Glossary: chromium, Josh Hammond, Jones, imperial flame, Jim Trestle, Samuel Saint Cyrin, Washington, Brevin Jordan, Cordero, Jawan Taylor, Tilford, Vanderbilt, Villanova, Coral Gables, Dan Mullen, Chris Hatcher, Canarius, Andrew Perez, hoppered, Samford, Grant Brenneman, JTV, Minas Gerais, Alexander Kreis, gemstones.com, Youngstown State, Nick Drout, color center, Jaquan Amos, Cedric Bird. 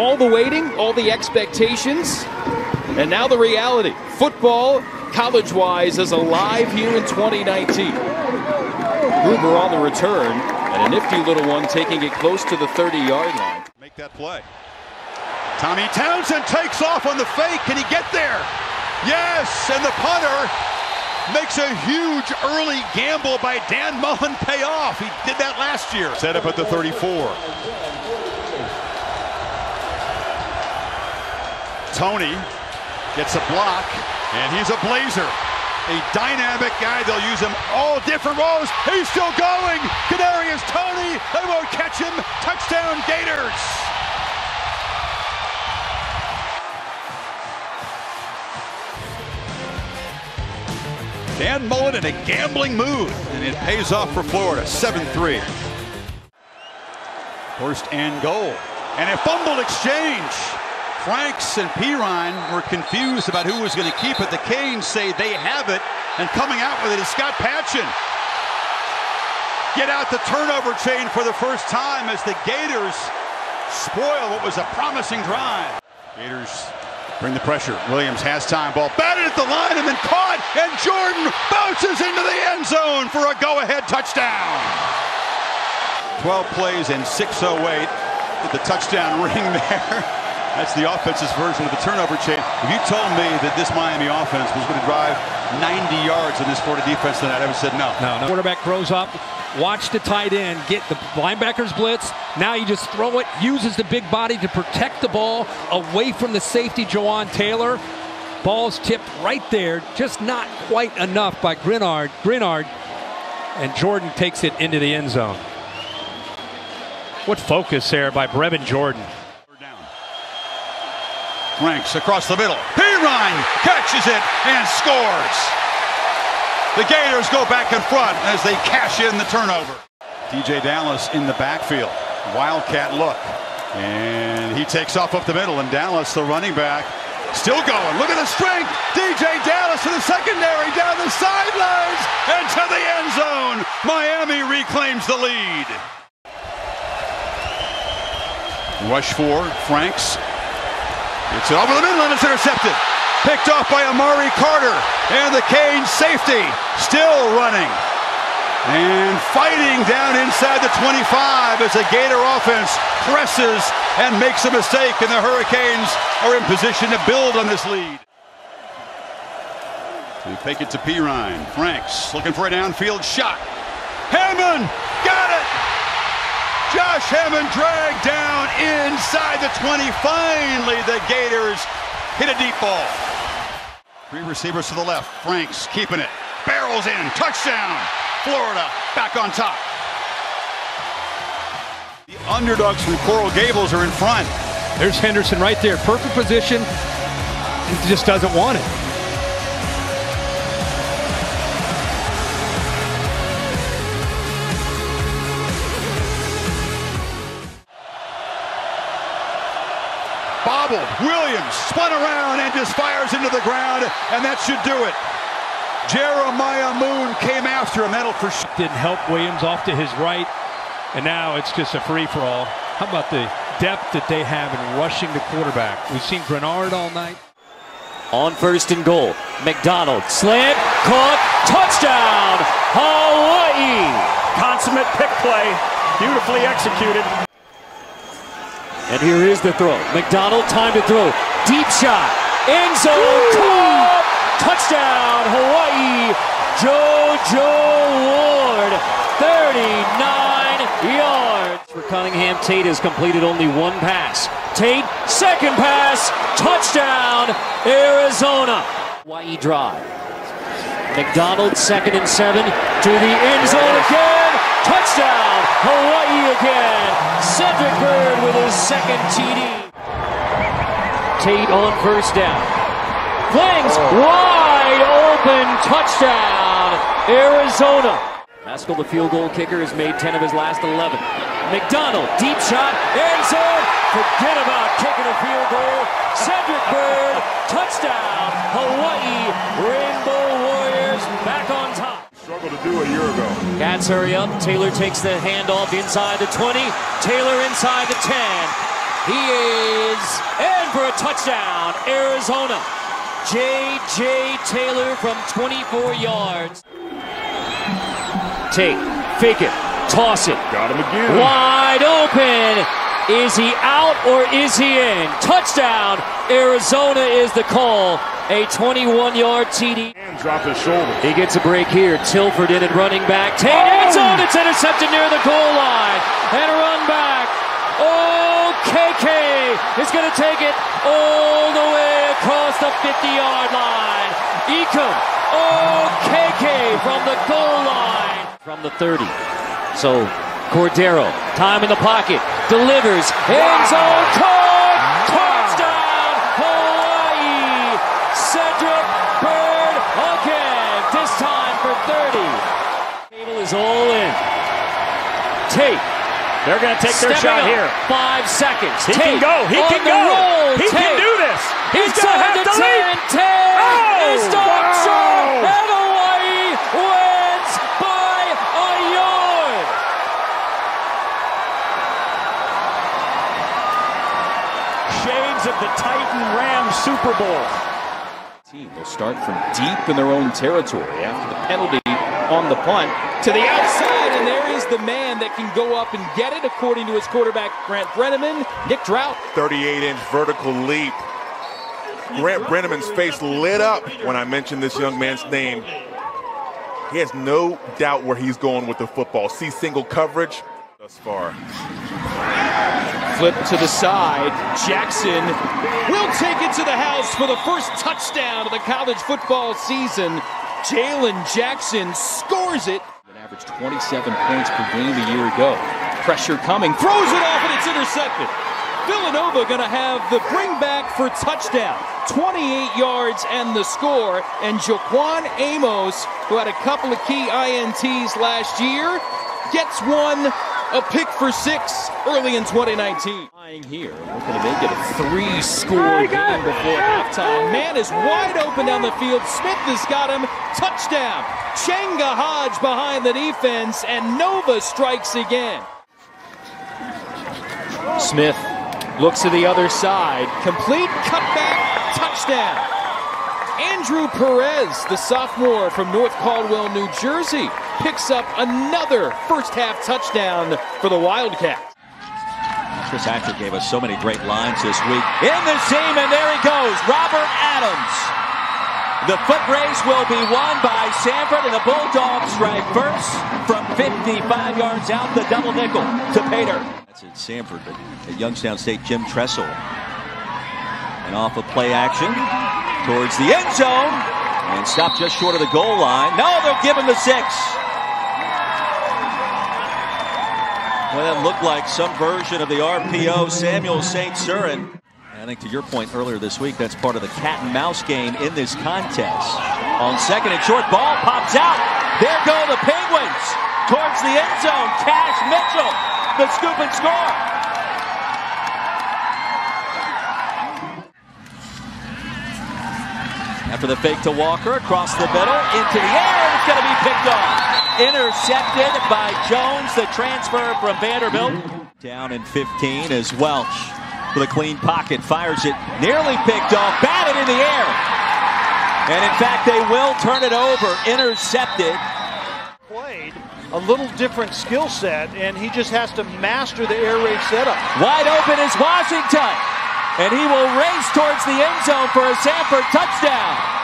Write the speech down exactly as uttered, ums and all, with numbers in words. all the waiting, all the expectations, and now the reality. Football, college-wise, is alive here in twenty nineteen. Gruber on the return, and a nifty little one taking it close to the thirty-yard line. Make that play. Tommy Townsend takes off on the fake. Can he get there? Yes, and the punter makes a huge early gamble by Dan Mullen pay off. He did that last year. Set up at the thirty-four. Tony gets a block, and he's a blazer. A dynamic guy. They'll use him all different roles. He's still going. Canarius, Tony. They won't catch him. Touchdown, Gators. Dan Mullen in a gambling mood, and it pays off for Florida, seven three. First and goal, and a fumbled exchange. Franks and Pirine were confused about who was going to keep it. The Canes say they have it, and coming out with it is Scott Patchin. Get out the turnover chain for the first time as the Gators spoil what was a promising drive. Gators bring the pressure. Williams has time. Ball batted at the line and then caught. And Jordan bounces into the end zone for a go-ahead touchdown. twelve plays and six oh eight. Get the touchdown ring there. That's the offense's version of the turnover chain. If you told me that this Miami offense was going to drive ninety yards in this Florida defense tonight, I would have said no. No, no. Quarterback throws up. Watch the tight end, get the linebackers blitz. Now you just throw it, uses the big body to protect the ball away from the safety, Jawan Taylor. Ball's tipped right there, just not quite enough by Grenard. Grenard, and Jordan takes it into the end zone. What focus there by Brevin Jordan. Down. Franks across the middle. Pirine catches it and scores. The Gators go back in front as they cash in the turnover. D J Dallas in the backfield. Wildcat look. And he takes off up the middle. And Dallas, the running back, still going. Look at the strength. D J Dallas to the secondary, down the sidelines, and to the end zone. Miami reclaims the lead. Rush for Franks. It's over the middle and it's intercepted. Picked off by Amari Carter, and the Canes safety still running. And fighting down inside the twenty-five as the Gator offense presses and makes a mistake, and the Hurricanes are in position to build on this lead. They take it to Pirine. Franks looking for a downfield shot. Hammond got it! Josh Hammond dragged down inside the twenty. Finally, the Gators hit a deep ball. Three receivers to the left. Franks keeping it. Barrels in. Touchdown. Florida back on top. The underdogs from Coral Gables are in front. There's Henderson right there. Perfect position. He just doesn't want it. Bobbled. Williams spun around and just fires into the ground, and that should do it. Jeremiah Moon came after him. That'll for sure. Didn't help Williams off to his right, and now it's just a free-for-all. How about the depth that they have in rushing the quarterback? We've seen Grenard all night. On first and goal, McDonald slant, caught, touchdown, Hawaii. Consummate pick play, beautifully executed. And here is the throw. McDonald, time to throw. Deep shot. Enzo Cole. Touchdown, Hawaii. Jojo Ward. thirty-nine yards. For Cunningham, Tate has completed only one pass. Tate, second pass. Touchdown, Arizona. Hawaii drive. McDonald, second and seven. To the end zone again. Touchdown, Hawaii again. Cedric Bird with his second T D. Tate on first down. Flings wide open. Touchdown, Arizona. Haskell, the field goal kicker, has made ten of his last eleven. McDonald, deep shot, end zone. Forget about kicking a field goal. Cedric Bird, touchdown, Hawaii. Rainbow Warriors back on top. Struggled to do a year ago. Cats hurry up. Taylor takes the handoff inside the twenty. Taylor inside the ten. He is in for a touchdown, Arizona. J J Taylor from twenty-four yards. Tate, fake it, toss it. Got him again. Wide open. Is he out or is he in? Touchdown, Arizona is the call. A twenty-one yard T D. And drop his shoulder. He gets a break here. Tilford in and running back. Tate, oh! It's on. It's intercepted near the goal line. And a run back. Oh, K K is going to take it all the way across the fifty yard line. Ecom. Oh, K K from the goal line. From the thirty. So, Cordero, time in the pocket, delivers, Enzo Cole, touchdown, Hawaii, Cedric Bird again, this time for thirty. Table is all in. Tate. They're going to take their shot here. Five seconds. He Tate can go. He can go. Roll. He Tate can do this. He's going to have to lead. Tate is stopped short, and Hawaii wins by a yard. Shades of the Titan Rams Super Bowl. Team will start from deep in their own territory after the penalty on the punt to the outside, and there is the man that can go up and get it, according to his quarterback Grant Brenneman. Nick Drout. thirty-eight inch vertical leap. Grant Brenneman's face lit up when I mentioned this young man's name. He has no doubt where he's going with the football. See single coverage thus far. Flip to the side. Jackson will take it to the house for the first touchdown of the college football season. Jaylen Jackson scores it. An average twenty-seven points per game a year ago. Pressure coming. Throws it off and it's intercepted. Villanova going to have the bring back for touchdown. twenty-eight yards and the score. And Jaquan Amos, who had a couple of key I N Ts last year, gets one. A pick for six early in twenty nineteen. Here, we're going to make it a three-score game before halftime. Man is wide open down the field. Smith has got him. Touchdown. Chenga Hodge behind the defense, and Nova strikes again. Smith looks to the other side. Complete cutback. Touchdown. Andrew Perez, the sophomore from North Caldwell, New Jersey, picks up another first-half touchdown for the Wildcats. Chris Hatcher gave us so many great lines this week. In the seam, and there he goes, Robert Adams. The foot race will be won by Samford, and the Bulldogs strike first from fifty-five yards out. The double nickel to Pater. That's at Samford, but at Youngstown State, Jim Trestle. And off a play action towards the end zone and stopped just short of the goal line. No, they'll give him the six. Well, that looked like some version of the R P O Samuel Saint Cyrin. I think to your point earlier this week, that's part of the cat and mouse game in this contest. On second and short, ball pops out. There go the Penguins towards the end zone. Cash Mitchell, the scoop and score. After the fake to Walker, across the middle, into the air, it's going to be picked off. Intercepted by Jones, the transfer from Vanderbilt. Down in fifteen is Welch with a clean pocket, fires it, nearly picked off, batted in the air. And in fact, they will turn it over, intercepted. Played a little different skill set, and he just has to master the air raid setup. Wide open is Washington. And he will race towards the end zone for a Samford touchdown.